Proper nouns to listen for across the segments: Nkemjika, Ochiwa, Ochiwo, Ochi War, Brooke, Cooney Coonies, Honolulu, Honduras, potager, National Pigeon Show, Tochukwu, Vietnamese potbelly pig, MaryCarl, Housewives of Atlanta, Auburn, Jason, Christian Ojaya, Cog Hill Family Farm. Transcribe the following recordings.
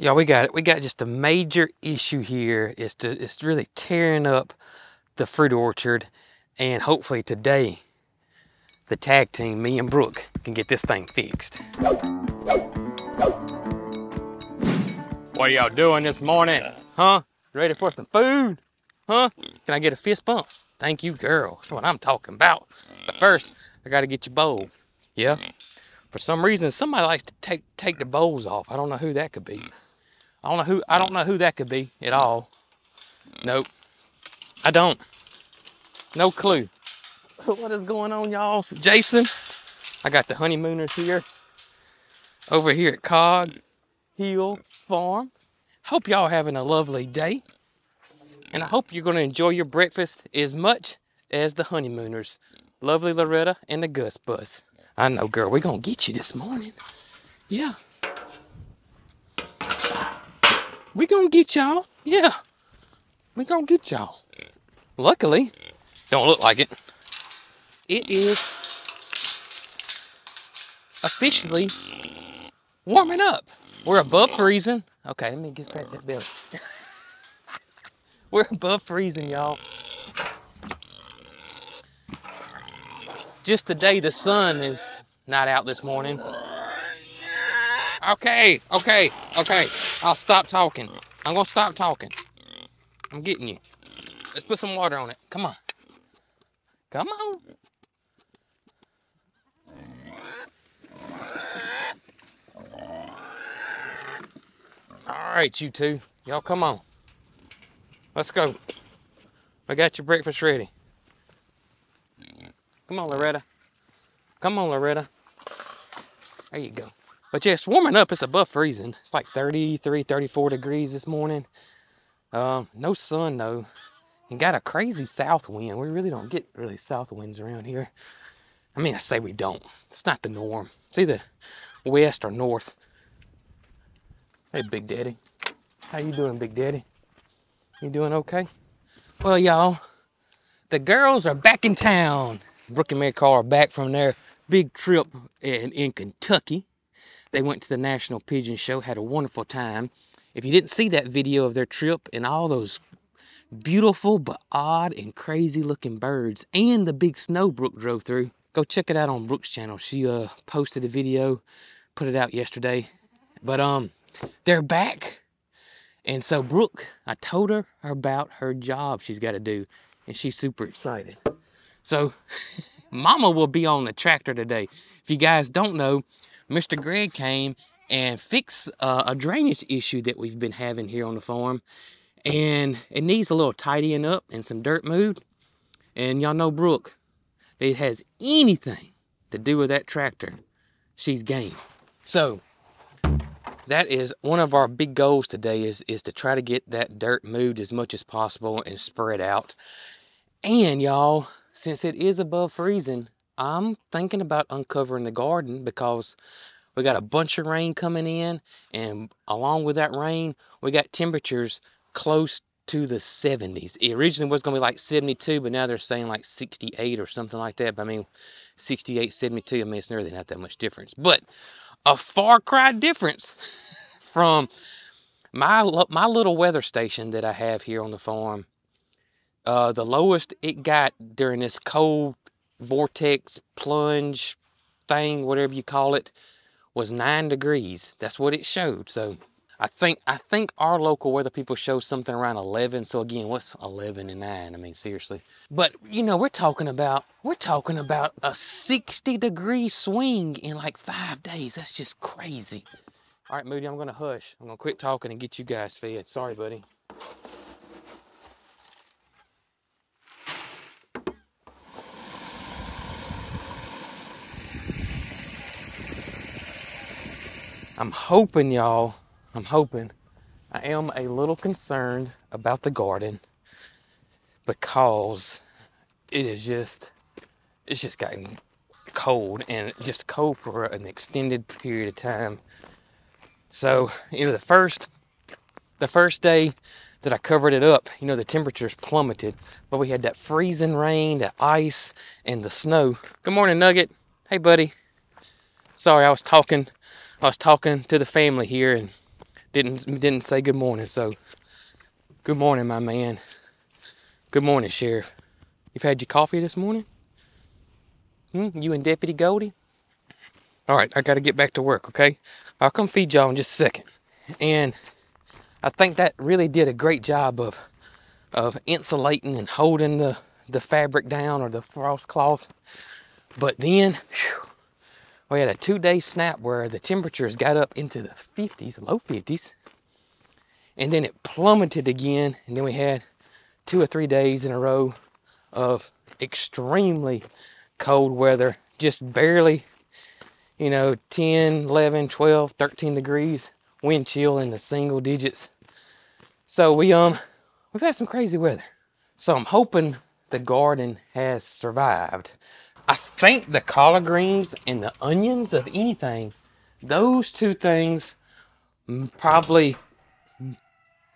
Y'all, we got it. We got just a major issue here. It's really tearing up the fruit orchard, and hopefully today, the tag team, me and Brooke, can get this thing fixed. What are y'all doing this morning? Huh? Ready for some food? Huh? Can I get a fist bump? Thank you, girl. That's what I'm talking about. But first, I gotta get your bowl. Yeah? For some reason, somebody likes to take the bowls off. I don't know who that could be. I don't know who that could be at all. Nope. I don't. No clue. What is going on, y'all? Jason. I got the honeymooners here. Over here at Cog Hill Farm. Hope y'all having a lovely day. And I hope you're gonna enjoy your breakfast as much as the honeymooners. Lovely Loretta and the Gus Bus. I know, girl, we're gonna get you this morning. Yeah. We're gonna get y'all. Yeah. We're gonna get y'all. Luckily, don't look like it. It is officially warming up. We're above freezing. Okay, let me get past that belly. We're above freezing, y'all. Just today, the sun is not out this morning. Okay, okay, okay. I'll stop talking. I'm gonna stop talking. I'm getting you. Let's put some water on it. Come on. Come on. All right, you two. Y'all come on. Let's go. I got your breakfast ready. Come on, Loretta. Come on, Loretta. There you go. But yeah, it's warming up. It's above freezing. It's like 33, 34 degrees this morning. No sun, though. And got a crazy south wind. We really don't get really south winds around here. I mean, I say we don't. It's not the norm. It's either west or north. Hey, Big Daddy. How you doing, Big Daddy? You doing okay? Well, y'all, the girls are back in town. Brooke and MaryCarl are back from their big trip in Kentucky. They went to the National Pigeon Show, had a wonderful time. If you didn't see that video of their trip and all those beautiful but odd and crazy looking birds and the big snow Brooke drove through, go check it out on Brooke's channel. She posted a video, put it out yesterday. But they're back. And so Brooke, I told her about her job she's got to do, and she's super excited. So, Mama will be on the tractor today. If you guys don't know, Mr. Greg came and fixed a drainage issue that we've been having here on the farm. And it needs a little tidying up and some dirt moved. And y'all know Brooke, if it has anything to do with that tractor, she's game. So, that is one of our big goals today is to try to get that dirt moved as much as possible and spread out. And y'all, since it is above freezing, I'm thinking about uncovering the garden because we got a bunch of rain coming in, and along with that rain, we got temperatures close to the 70s. It originally was gonna be like 72, but now they're saying like 68 or something like that. But I mean, 68, 72, I mean, it's really not that much difference, but a far cry difference from my little weather station that I have here on the farm. The lowest it got during this cold vortex plunge thing, whatever you call it, was 9 degrees. That's what it showed. So I think our local weather people show something around 11. So again, what's 11 and 9? I mean, seriously. But you know, we're talking about a 60-degree swing in like 5 days. That's just crazy. All right, Moody, I'm gonna hush. I'm gonna quit talking and get you guys fed. Sorry, buddy. I'm hoping, y'all, I am a little concerned about the garden because it's just gotten cold, and just cold for an extended period of time. So, you know, the first day that I covered it up, you know, the temperatures plummeted, but we had that freezing rain, the ice, and the snow. Good morning, Nugget. Hey, buddy. Sorry, I was talking to the family here, and didn't say good morning. So good morning, my man. Good morning, Sheriff. You've had your coffee this morning? You and Deputy Goldie? All right, I gotta get back to work, okay? I'll come feed y'all in just a second. And I think that really did a great job of insulating and holding the fabric down, or the frost cloth. But then, whew, we had a 2-day snap where the temperatures got up into the 50s, low 50s, and then it plummeted again. And then we had 2 or 3 days in a row of extremely cold weather, just barely, you know, 10, 11, 12, 13 degrees, wind chill in the single digits. So we've had some crazy weather. So I'm hoping the garden has survived. I think the collard greens and the onions, of anything, those two things probably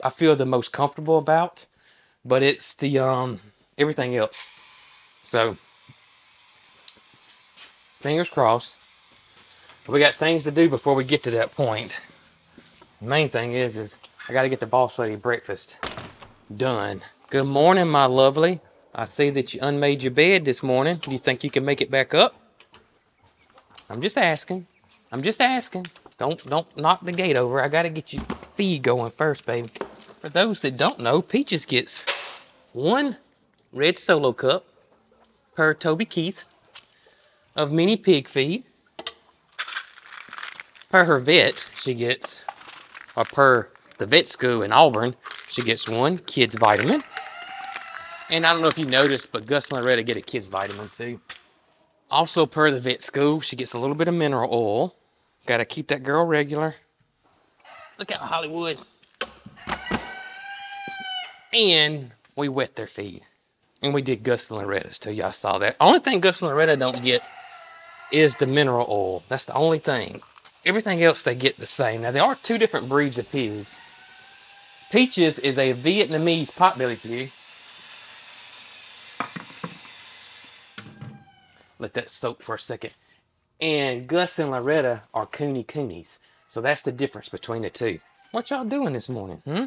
I feel the most comfortable about, but it's the everything else. So fingers crossed. We got things to do before we get to that point. The main thing is I gotta get the boss lady breakfast done. Good morning, my lovely. I see that you unmade your bed this morning. Do you think you can make it back up? I'm just asking. I'm just asking. Don't knock the gate over. I gotta get your feed going first, baby. For those that don't know, Peaches gets 1 red Solo cup per Toby Keith of mini pig feed. Per her vet, she gets, or per the vet school in Auburn, she gets 1 kid's vitamin. And I don't know if you noticed, but Gus and Loretta get a kid's vitamin too. Also per the vet school, she gets a little bit of mineral oil. Gotta keep that girl regular. Look out, Hollywood. And we wet their feed. And we did Gus and Loretta's too, y'all saw that. Only thing Gus and Loretta don't get is the mineral oil. That's the only thing. Everything else they get the same. Now, there are 2 different breeds of pigs. Peaches is a Vietnamese potbelly pig. Let that soak for a second. And Gus and Loretta are Cooney Coonies. So that's the difference between the 2. What y'all doing this morning, hmm?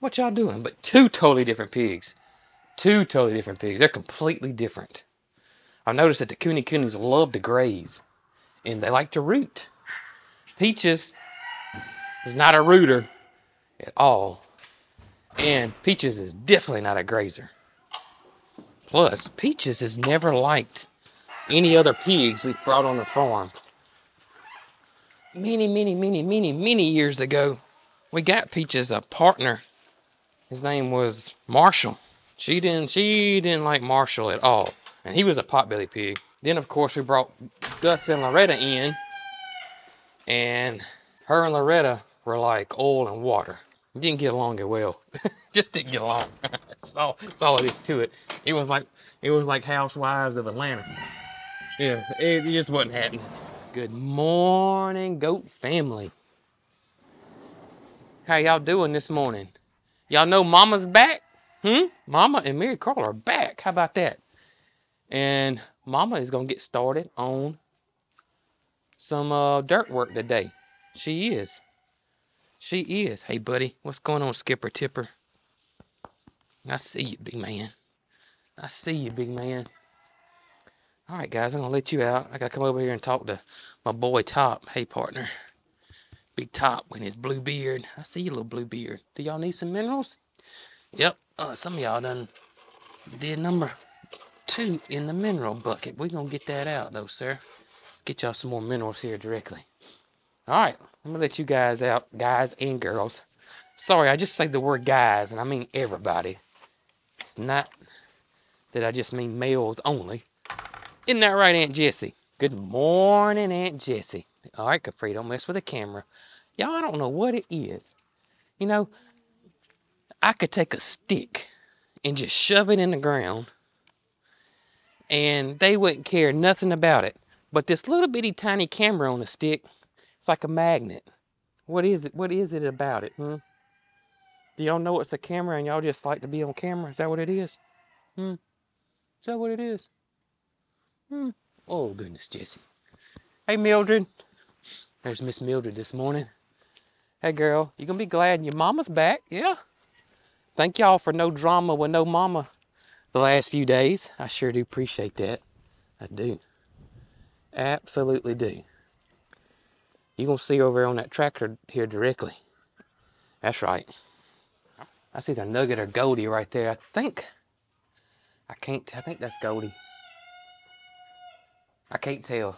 What y'all doing? But 2 totally different pigs. 2 totally different pigs. They're completely different. I've noticed that the Cooney Coonies love to graze. And they like to root. Peaches is not a rooter at all. And Peaches is definitely not a grazer. Plus, Peaches has never liked any other pigs we've brought on the farm. Many, many, many, many, many years ago, we got Peaches a partner. His name was Marshall. She didn't like Marshall at all. And he was a potbelly pig. Then, of course, we brought Gus and Loretta in, and her and Loretta were like oil and water. Didn't get along at well. Just didn't get along. That's all it is to it. It was like Housewives of Atlanta. Yeah, it just wasn't happening. Good morning, goat family. How y'all doing this morning? Y'all know Mama's back? Hmm? Mama and MaryCarl are back. How about that? And Mama is gonna get started on some dirt work today. She is. She is. Hey, buddy, what's going on, Skipper Tipper? I see you, big man. I see you, big man. All right, guys, I'm gonna let you out. I gotta come over here and talk to my boy Top. Hey, partner. Big Top with his blue beard. I see you, little blue beard. Do y'all need some minerals? Yep. Some of y'all done did number 2 in the mineral bucket. We're gonna get that out though, sir. Get y'all some more minerals here directly. All right, I'm gonna let you guys out, guys and girls. Sorry, I just say the word guys and I mean everybody. It's not that I just mean males only. Isn't that right, Aunt Jessie? Good morning, Aunt Jessie. All right, Capri, don't mess with the camera. Y'all, I don't know what it is. You know, I could take a stick and just shove it in the ground and they wouldn't care nothing about it. But this little bitty tiny camera on a stick, it's like a magnet. What is it? What is it about it? Hmm? Do y'all know it's a camera and y'all just like to be on camera? Is that what it is? Hmm? Is that what it is? Hmm? Oh, goodness, Jesse. Hey, Mildred. There's Miss Mildred this morning. Hey girl, you're gonna be glad your mama's back, yeah? Thank y'all for no drama with no mama the last few days. I sure do appreciate that. I do. Absolutely do. You're gonna see over on that tractor here directly. That's right. I see the Nugget or Goldie right there. I think that's Goldie. I can't tell.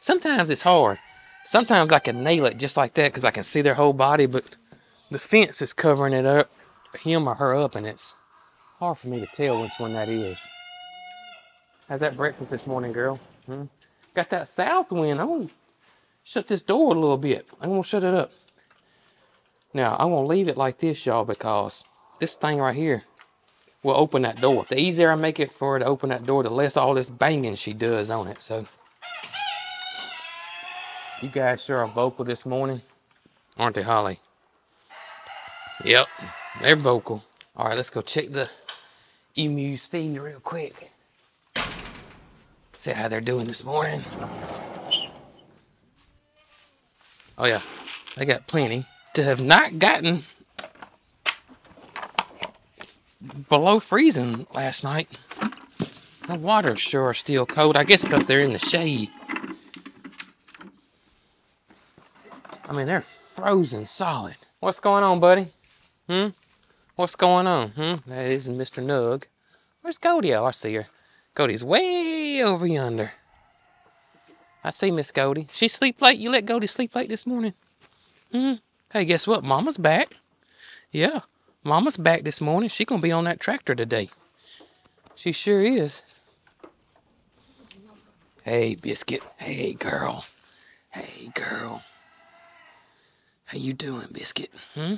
Sometimes it's hard. Sometimes I can nail it just like that because I can see their whole body, but the fence is covering it up, him or her up, and it's hard for me to tell which one that is. How's that breakfast this morning, girl? Hmm? Got that south wind. I'm gonna shut this door a little bit. I'm gonna shut it up. Now, I'm gonna leave it like this, y'all, because this thing right here will open that door. The easier I make it for her to open that door, the less all this banging she does on it, so. You guys sure are vocal this morning, aren't they, Holly? Yep, they're vocal. All right, let's go check the emu's feed real quick. See how they're doing this morning. Oh yeah, they got plenty. To have not gotten below freezing last night. The water sure is still cold, I guess because they're in the shade. I mean, they're frozen solid. What's going on, buddy? Hmm? What's going on? Hmm? That isn't Mr. Nug. Where's Goldie? Oh, I see her. Goldie's way over yonder. I see Miss Goldie. She sleep late? You let Goldie sleep late this morning? Hmm? Hey, guess what? Mama's back. Yeah, Mama's back this morning. She's going to be on that tractor today. She sure is. Hey, Biscuit. Hey, girl. Hey, girl. How you doing, Biscuit? Hmm?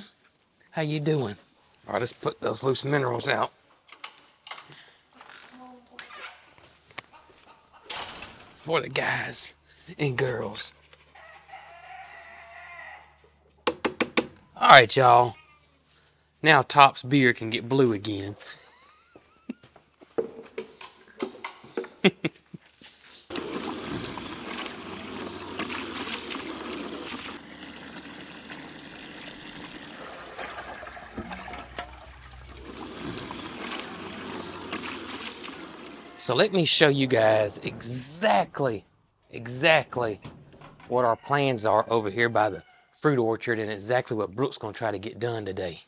How you doing? All right, let's put those loose minerals out. For the guys and girls. All right, y'all. Now Top's beer can get blue again. So let me show you guys exactly what our plans are over here by the fruit orchard and exactly what Brooke's gonna try to get done today.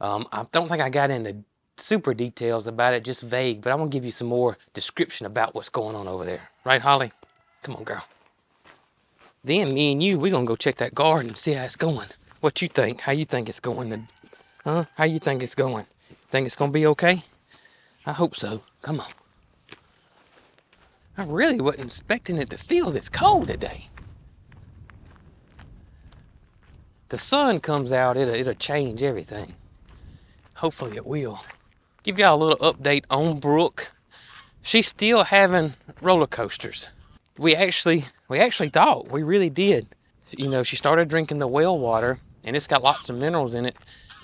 I don't think I got into super details about it, just vague, but I'm gonna give you some more description about what's going on over there. Right, Holly? Come on, girl. Then me and you, we're gonna go check that garden and see how it's going. What you think? How you think it's going? Huh? How you think it's going? Think it's gonna be okay? I hope so. Come on. I really wasn't expecting it to feel this cold today. The sun comes out, it'll change everything. Hopefully it will. Give y'all a little update on Brooke. She's still having roller coasters. We actually thought, we really did. You know, she started drinking the well water and it's got lots of minerals in it.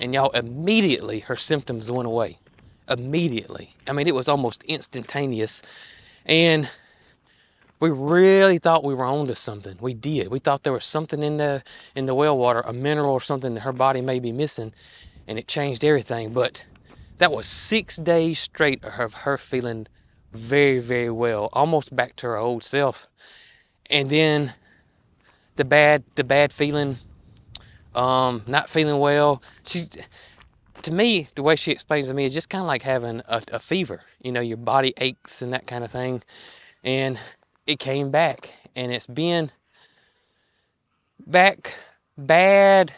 And y'all, immediately her symptoms went away. Immediately. I mean, it was almost instantaneous. And we really thought we were onto something. We did. We thought there was something in the well water, a mineral or something that her body may be missing, and it changed everything. But that was 6 days straight of her feeling very, very well, almost back to her old self. And then the bad feeling, not feeling well. To me, the way she explains to me is just kind of like having a fever. You know, your body aches and that kind of thing. And it came back. And it's been back bad.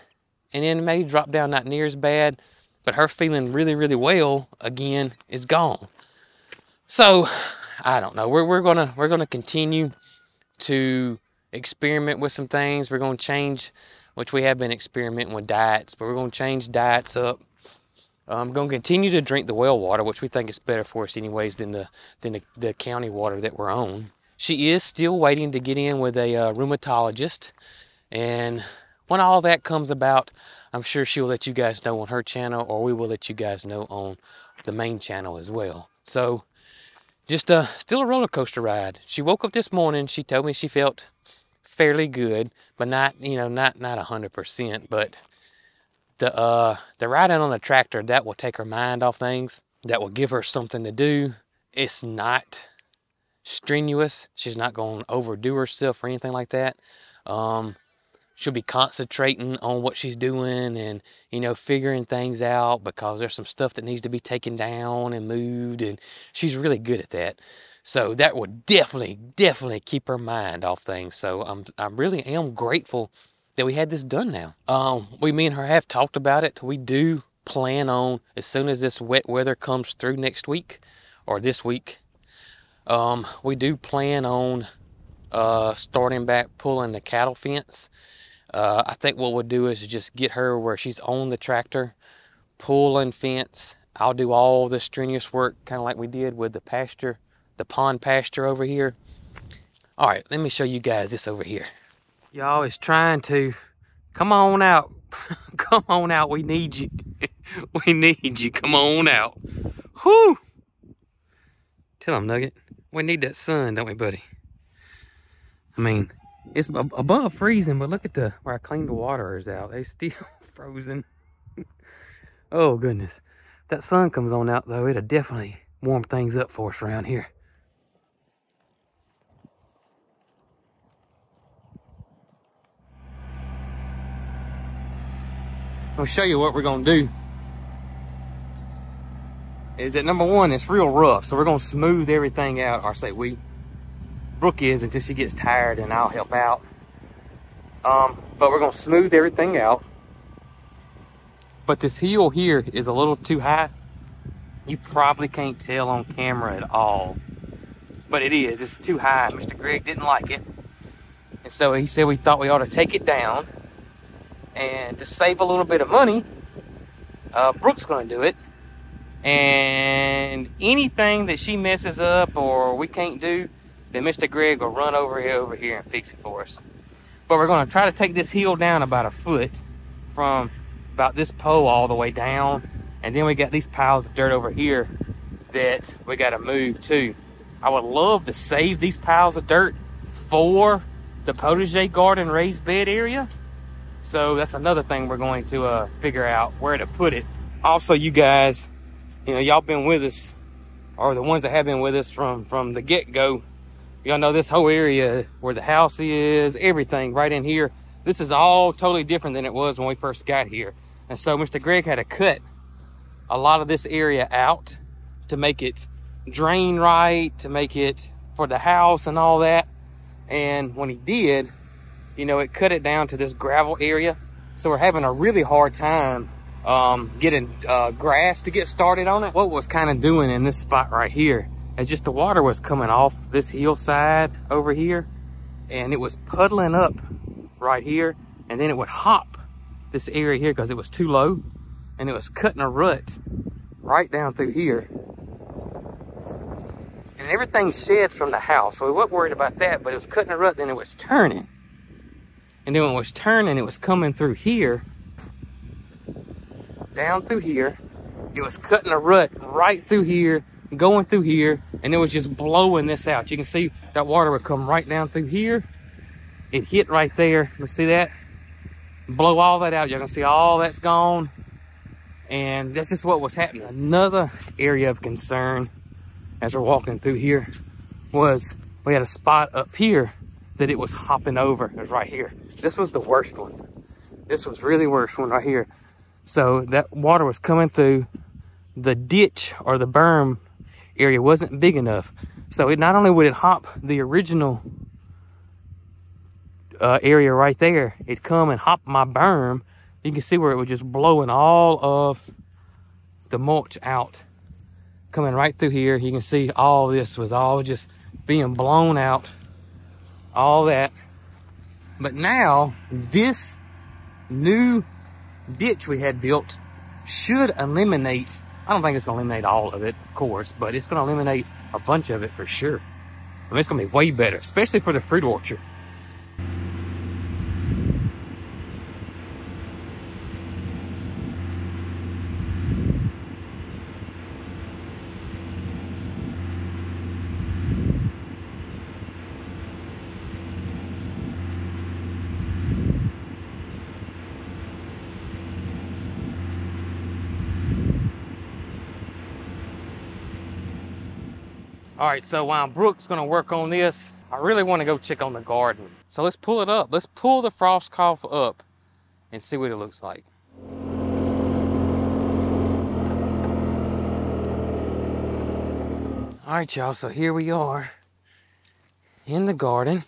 And then maybe dropped down not near as bad. But her feeling really, really well, again, is gone. So, I don't know. We're gonna continue to experiment with some things. We're going to change, which we have been experimenting with diets. But we're going to change diets up. I'm going to continue to drink the well water, which we think is better for us anyways than the county water that we're on. She is still waiting to get in with a rheumatologist. And when all that comes about, I'm sure she'll let you guys know on her channel, or we will let you guys know on the main channel as well. So just still a roller coaster ride. She woke up this morning. She told me she felt fairly good, but not, you know, not 100%. But the riding on a tractor, that will take her mind off things. That will give her something to do. It's not strenuous. She's not going to overdo herself or anything like that. She'll be concentrating on what she's doing and, you know, figuring things out, because there's some stuff that needs to be taken down and moved, and she's really good at that. So that will definitely keep her mind off things. So I really am grateful that we had this done now. Me and her have talked about it. We do plan on, as soon as this wet weather comes through next week or this week, we do plan on starting back pulling the cattle fence. I think what we'll do is just get her where she's on the tractor, pulling fence. I'll do all the strenuous work, kind of like we did with the pasture, the pond pasture over here. All right, let me show you guys this over here. Y'all is trying to, come on out. Come on out, we need you. We need you, come on out. Whoo! Tell him, Nugget. We need that sun, don't we, buddy? I mean, it's above freezing, but look at where I cleaned the waterers out. They're still frozen. Oh, goodness. If that sun comes on out, though, it'll definitely warm things up for us around here. I'll show you what we're going to do. Is that, number one, it's real rough, so we're going to smooth everything out. Or say we. Brooke is, until she gets tired, and I'll help out. But we're going to smooth everything out. But this hill here is a little too high. You probably can't tell on camera at all, but it is. It's too high. Mr. Greg didn't like it, and so he said we thought we ought to take it down. And to save a little bit of money, Brooke's going to do it. And anything that she messes up or we can't do, then Mr. Greg will run over here and fix it for us. But we're going to try to take this hill down about a foot, from about this pole all the way down. And then we got these piles of dirt over here that we got to move too. I would love to save these piles of dirt for the potager garden raised bed area. So that's another thing we're going to figure out where to put it. Also, you guys, you know, y'all been with us, or the ones that have been with us from the get-go. Y'all know this whole area where the house is, everything right in here. This is all totally different than it was when we first got here. And so Mr. Greg had to cut a lot of this area out to make it drain right, to make it for the house and all that. And when he did, you know, it cut it down to this gravel area. So we're having a really hard time getting grass to get started on it. What was kind of doing in this spot right here is just the water was coming off this hillside over here, and it was puddling up right here, and then it would hop this area here because it was too low, and it was cutting a rut right down through here. And everything shed from the house, so we weren't worried about that, but it was cutting a rut, then it was turning. And then when it was turning, it was coming through here, down through here. It was cutting a rut right through here, going through here, and it was just blowing this out. You can see that water would come right down through here. It hit right there. Let's see that. Blow all that out. You're going to see all that's gone. And that's just what was happening. Another area of concern as we're walking through here was we had a spot up here that it was hopping over. It was right here. This was the worst one. This was really worst one right here. So that water was coming through. The ditch or the berm area wasn't big enough. So it not only would it hop the original area right there, it'd come and hop my berm. You can see where it was just blowing all of the mulch out, coming right through here. You can see all this was all just being blown out, all that. But now this new ditch we had built should eliminate, I don't think it's gonna eliminate all of it, of course, but it's gonna eliminate a bunch of it for sure. I mean, it's gonna be way better, especially for the fruit orchard. All right, so while Brooke's gonna work on this, I really wanna go check on the garden. So let's pull it up. Let's pull the frost cough up and see what it looks like. All right, y'all, so here we are in the garden.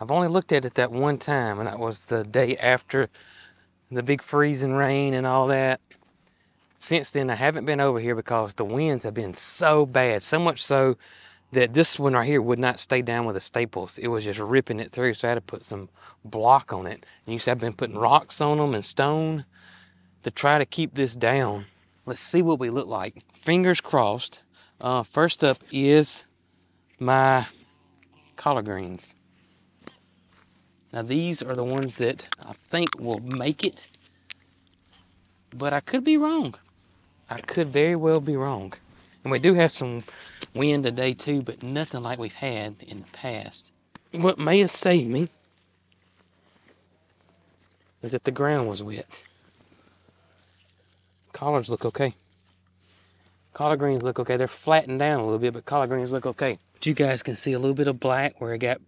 I've only looked at it that one time, and that was the day after the big freezing rain and all that. Since then, I haven't been over here because the winds have been so bad, so much so that this one right here would not stay down with the staples. It was just ripping it through, so I had to put some block on it. And you see, I've been putting rocks on them and stone to try to keep this down. Let's see what we look like. Fingers crossed. First up is my collard greens. Now these are the ones that I think will make it, but I could be wrong. I could very well be wrong. And we do have some wind today too, but nothing like we've had in the past. What may have saved me is that the ground was wet. Collards look okay. Collard greens look okay. They're flattened down a little bit, but collard greens look okay. But you guys can see a little bit of black where it got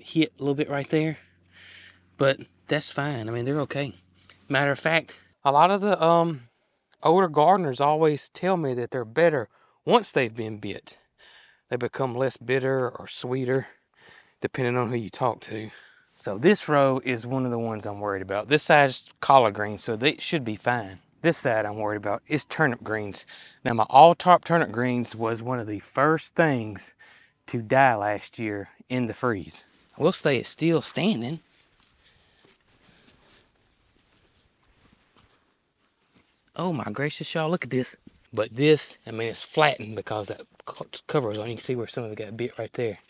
hit a little bit right there. But that's fine. I mean, they're okay. Matter of fact, a lot of the older gardeners always tell me that they're better once they've been bit. They become less bitter or sweeter, depending on who you talk to. So this row is one of the ones I'm worried about. This side's collard greens, so they should be fine. This side I'm worried about is turnip greens. Now, my all-top turnip greens was one of the first things to die last year in the freeze. I will say it's still standing. Oh my gracious, y'all, look at this. But this, I mean, it's flattened because that cover is on. You can see where some of it got bit right there.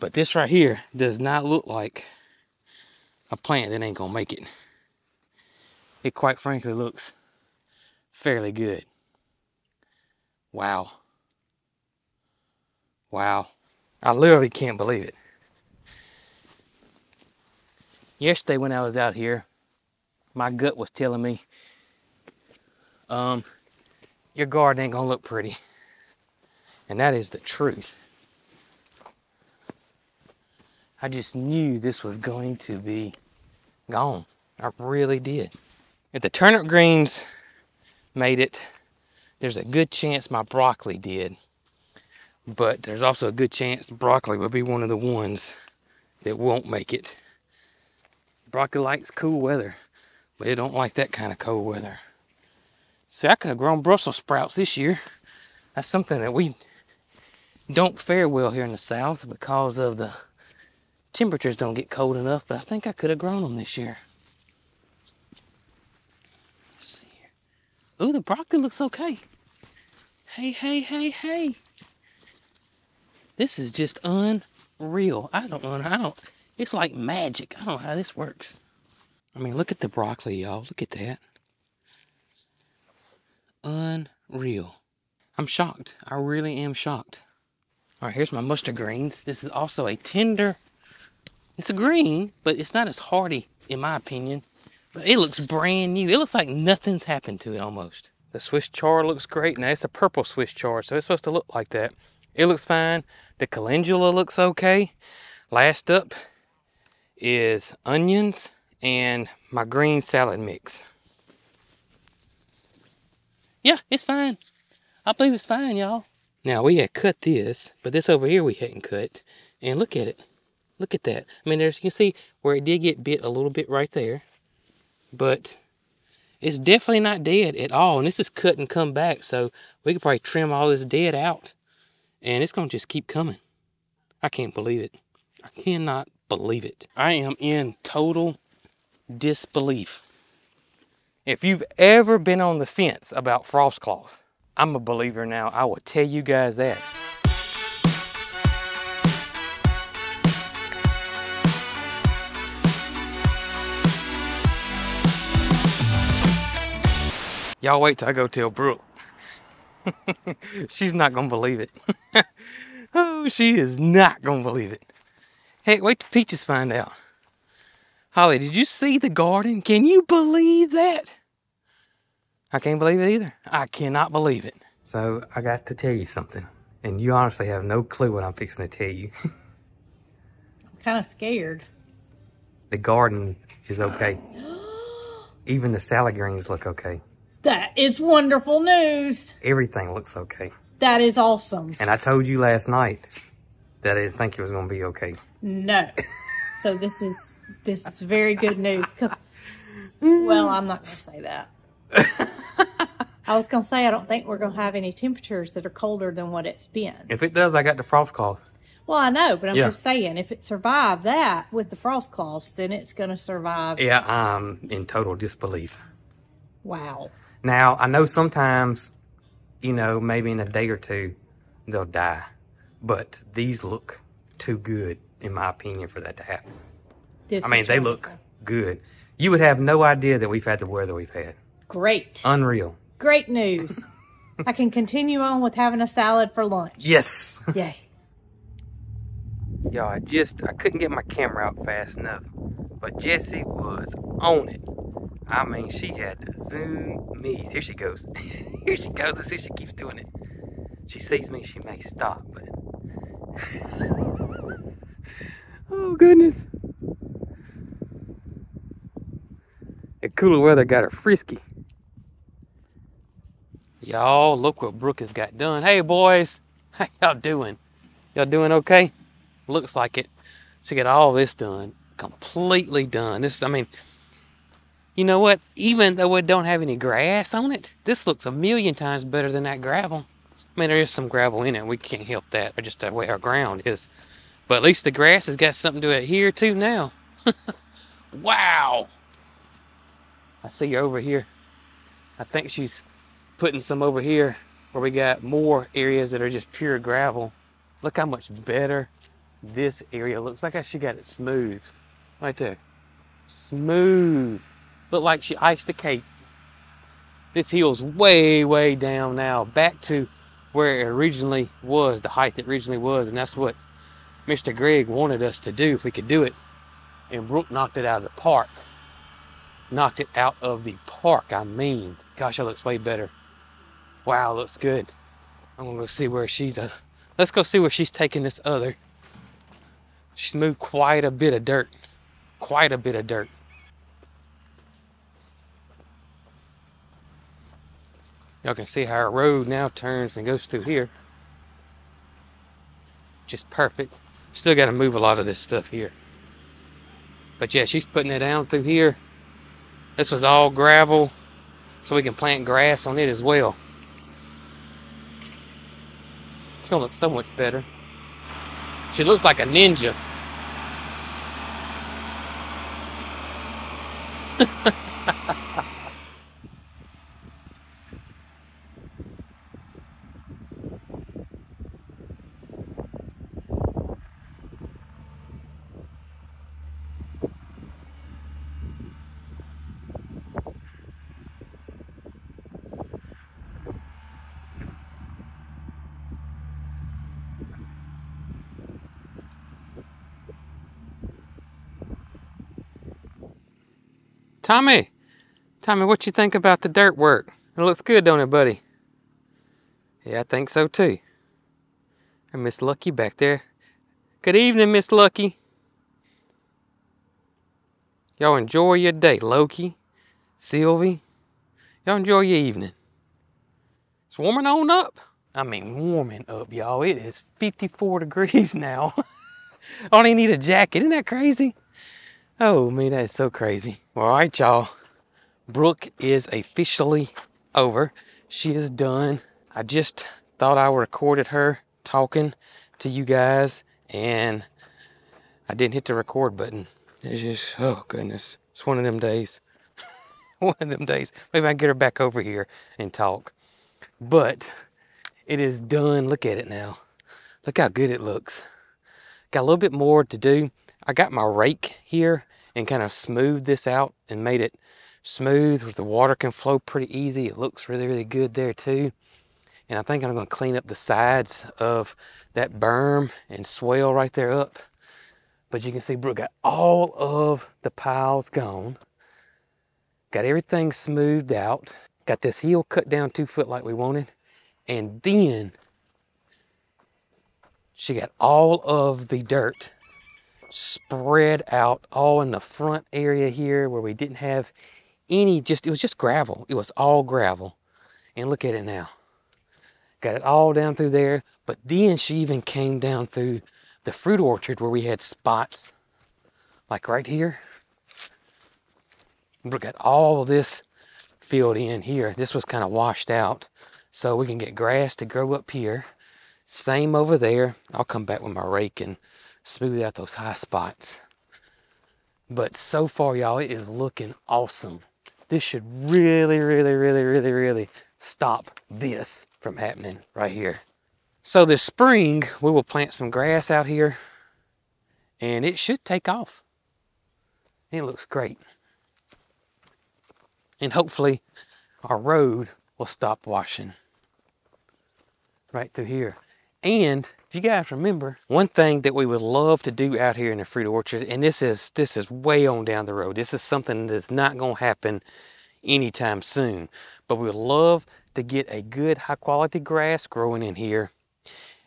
But this right here does not look like a plant that ain't gonna make it. It quite frankly looks fairly good. Wow. Wow. I literally can't believe it. Yesterday when I was out here, my gut was telling me, your garden ain't gonna look pretty. And that is the truth. I just knew this was going to be gone. I really did. If the turnip greens made it, there's a good chance my broccoli did. But there's also a good chance broccoli will be one of the ones that won't make it. Broccoli likes cool weather, but it don't like that kind of cold weather. See, I could have grown Brussels sprouts this year. That's something that we don't fare well here in the South because of the temperatures don't get cold enough, but I think I could have grown them this year. Let's see here. Ooh, the broccoli looks okay. Hey, hey, hey, hey. This is just unreal. I don't, it's like magic. I don't know how this works. I mean, look at the broccoli, y'all. Look at that. Unreal. I'm shocked. I really am shocked. All right, here's my mustard greens. This is also a tender, it's a green, but it's not as hardy in my opinion, but it looks brand new. It looks like nothing's happened to it almost. The Swiss chard looks great. Now it's a purple Swiss chard, so it's supposed to look like that. It looks fine. The calendula looks okay. Last up is onions and my green salad mix. Yeah, it's fine. I believe it's fine, y'all. Now, we had cut this, but this over here we hadn't cut. And look at it. Look at that. I mean, there's, you can see where it did get bit a little bit right there. But it's definitely not dead at all. And this is cut and come back, so we could probably trim all this dead out. And it's going to just keep coming. I can't believe it. I cannot believe it. I am in total disbelief. If you've ever been on the fence about frost cloth, I'm a believer now. I will tell you guys that. Y'all wait till I go tell Brooke. She's not gonna believe it. Oh, she is not gonna believe it. Hey, wait till Peaches find out. Holly, did you see the garden? Can you believe that? I can't believe it either. I cannot believe it. So I got to tell you something, and you honestly have no clue what I'm fixing to tell you. I'm kind of scared. The garden is okay. Even the salad greens look okay. That is wonderful news. Everything looks okay. That is awesome. And I told you last night that I didn't think it was going to be okay. No. So this is very good news. Cause, well, I'm not going to say that. I was going to say, I don't think we're going to have any temperatures that are colder than what it's been. If it does, I got the frost cloth. Well, I know, but I'm just saying, if it survived that with the frost cloths, then it's going to survive. Yeah, I'm in total disbelief. Wow. Now, I know sometimes, you know, maybe in a day or two, they'll die. But these look too good, in my opinion, for that to happen. I mean, they look good. You would have no idea that we've had the weather we've had. Great. Unreal. Great news. I can continue on with having a salad for lunch. Yes. Yay. Y'all, I couldn't get my camera out fast enough, but Jessie was on it. I mean, she had to zoom me. Here she goes. Here she goes. Let's see if she keeps doing it. She sees me, she may stop, but... Oh, goodness. The cooler weather got her frisky. Y'all, look what Brooke has got done. Hey, boys. How y'all doing? Y'all doing okay? Looks like it. She got all this done. Completely done. This, I mean, you know what? Even though it don't have any grass on it, this looks a million times better than that gravel. I mean, there is some gravel in it. We can't help that. Or just the way our ground is. But at least the grass has got something to adhere to now. Wow. I see her over here. I think she's putting some over here where we got more areas that are just pure gravel. Look how much better this area looks. Like how she got it smooth. Right there. Smooth. Looked like she iced a cake. This hill's way, way down now. Back to where it originally was, the height it originally was. And that's what Mr. Greg wanted us to do, if we could do it. And Brooke knocked it out of the park. Knocked it out of the park, I mean. Gosh, that looks way better. Wow, looks good. I'm gonna go see where she's at. Let's go see where she's taking this other. She's moved quite a bit of dirt. Quite a bit of dirt. Y'all can see how our road now turns and goes through here. Just perfect. Still got to move a lot of this stuff here. But yeah, she's putting it down through here. This was all gravel, so we can plant grass on it as well. It's gonna look so much better. She looks like a ninja. Tommy, what you think about the dirt work? It looks good, don't it, buddy? Yeah, I think so too. And Miss Lucky back there. Good evening, Miss Lucky. Y'all enjoy your day, Loki, Sylvie. Y'all enjoy your evening. It's warming on up. I mean, warming up, y'all. It is 54 degrees now. I don't even need a jacket. Isn't that crazy? Oh, man, that is so crazy. All right, y'all. Brooke is officially over. She is done. I just thought I recorded her talking to you guys, and I didn't hit the record button. It's just, oh, goodness. It's one of them days. One of them days. Maybe I can get her back over here and talk. But it is done. Look at it now. Look how good it looks. Got a little bit more to do. I got my rake here and kind of smoothed this out and made it smooth where the water can flow pretty easy. It looks really, really good there too. And I think I'm going to clean up the sides of that berm and swale right there up. But you can see Brooke got all of the piles gone. Got everything smoothed out. Got this hill cut down 2 foot like we wanted. And then she got all of the dirt spread out all in the front area here where we didn't have any, just, it was just gravel. It was all gravel. And look at it now. Got it all down through there. But then she even came down through the fruit orchard where we had spots, like right here. Brooke got all of this filled in here. This was kind of washed out. So we can get grass to grow up here. Same over there. I'll come back with my rake and smooth out those high spots. But so far, y'all, it is looking awesome. This should really stop this from happening right here. So this spring, we will plant some grass out here and it should take off. It looks great. And hopefully our road will stop washing right through here. And if you guys remember, one thing that we would love to do out here in the fruit orchard, and this is way on down the road. This is something that's not gonna happen anytime soon, but we would love to get a good high quality grass growing in here.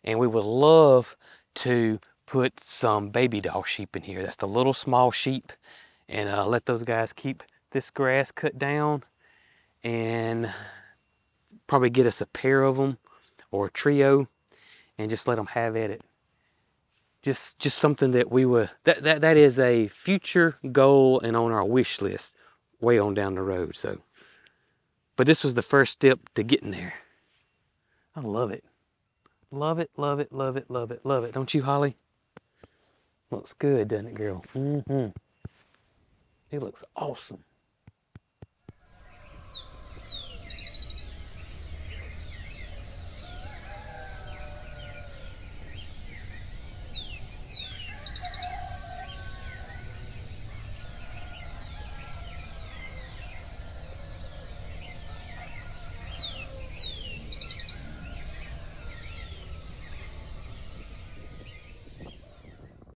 And we would love to put some baby doll sheep in here. That's the little small sheep. And let those guys keep this grass cut down and probably get us a pair of them or a trio. And just let them have at it. Just something that we would, that is a future goal and on our wish list, way on down the road, so. But this was the first step to getting there. I love it. Love it, love it, love it, love it, love it. Don't you, Holly? Looks good, doesn't it, girl? Mm-hmm. It looks awesome.